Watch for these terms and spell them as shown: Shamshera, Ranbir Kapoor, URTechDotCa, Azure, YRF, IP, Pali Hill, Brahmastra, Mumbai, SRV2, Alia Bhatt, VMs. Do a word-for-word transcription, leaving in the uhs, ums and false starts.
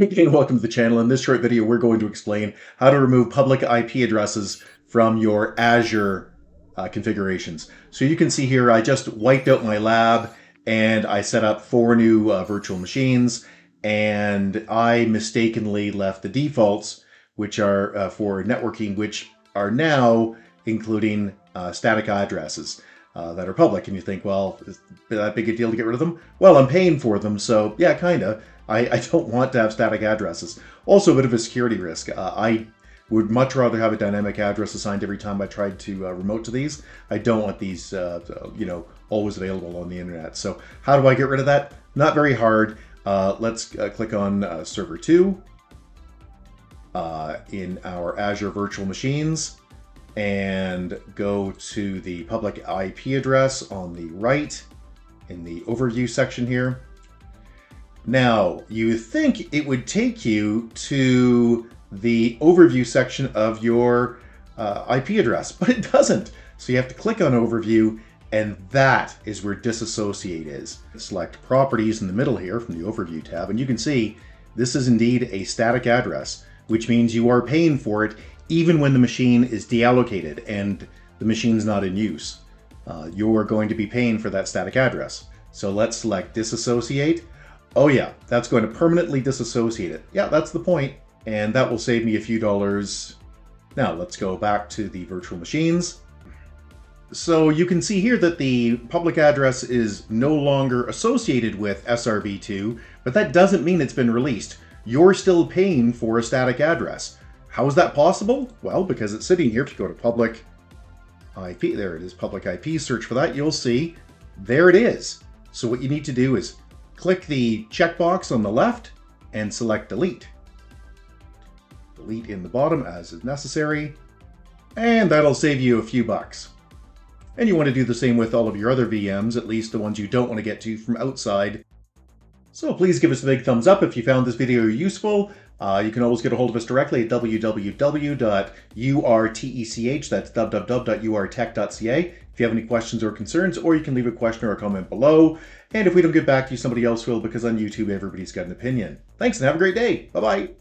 Hey again, welcome to the channel. In this short video, we're going to explain how to remove public I P addresses from your Azure uh, configurations. So you can see here, I just wiped out my lab and I set up four new uh, virtual machines, and I mistakenly left the defaults, which are uh, for networking, which are now including uh, static addresses uh, that are public. And you think, well, is that big a deal to get rid of them? Well, I'm paying for them, so yeah, kinda. I don't want to have static addresses. Also a bit of a security risk. Uh, I would much rather have a dynamic address assigned every time I tried to uh, remote to these. I don't want these, uh, you know, always available on the internet. So how do I get rid of that? Not very hard. Uh, let's uh, click on uh, server two uh, in our Azure virtual machines and go to the public I P address on the right in the overview section here. Now, you think it would take you to the overview section of your uh, I P address, but it doesn't. So you have to click on overview, and that is where disassociate is. Select properties in the middle here from the overview tab, and you can see this is indeed a static address, which means you are paying for it even when the machine is deallocated and the machine's not in use. Uh, you're going to be paying for that static address. So let's select disassociate. Oh yeah, that's going to permanently disassociate it. Yeah, that's the point. And that will save me a few dollars. Now let's go back to the virtual machines. So you can see here that the public address is no longer associated with S R V two, but that doesn't mean it's been released. You're still paying for a static address. How is that possible? Well, because it's sitting here. If you go to public I P, there it is, public I P, search for that, you'll see, there it is. So what you need to do is click the checkbox on the left and select delete. Delete in the bottom as is necessary, and that'll save you a few bucks. And you want to do the same with all of your other V Ms, at least the ones you don't want to get to from outside. So please give us a big thumbs up if you found this video useful. Uh, you can always get a hold of us directly at w w w dot U R tech, that's w w w dot U R tech dot C A. If you have any questions or concerns, or you can leave a question or a comment below. And if we don't get back to you, somebody else will, because on YouTube, everybody's got an opinion. Thanks and have a great day. Bye-bye.